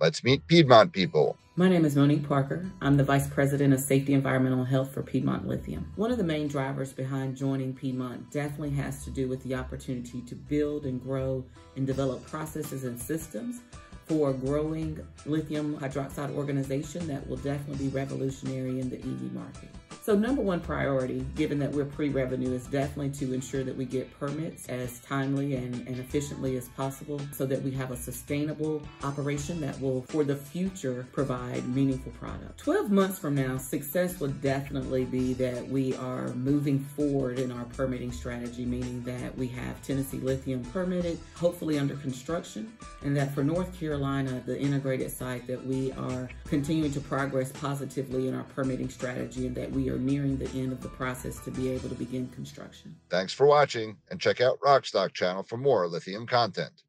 Let's meet Piedmont people. My name is Monique Parker. I'm the Vice President of Safety, Environmental Health for Piedmont Lithium. One of the main drivers behind joining Piedmont definitely has to do with the opportunity to build and grow and develop processes and systems for a growing lithium hydroxide organization that will definitely be revolutionary in the EV market. So number one priority, given that we're pre-revenue, is definitely to ensure that we get permits as timely and efficiently as possible so that we have a sustainable operation that will, for the future, provide meaningful product. 12 months from now, success will definitely be that we are moving forward in our permitting strategy, meaning that we have Tennessee Lithium permitted, hopefully under construction, and that for North Carolina, the integrated site, that we are continuing to progress positively in our permitting strategy and that we are nearing the end of the process to be able to begin construction. Thanks for watching, and check out Rockstock Channel for more lithium content.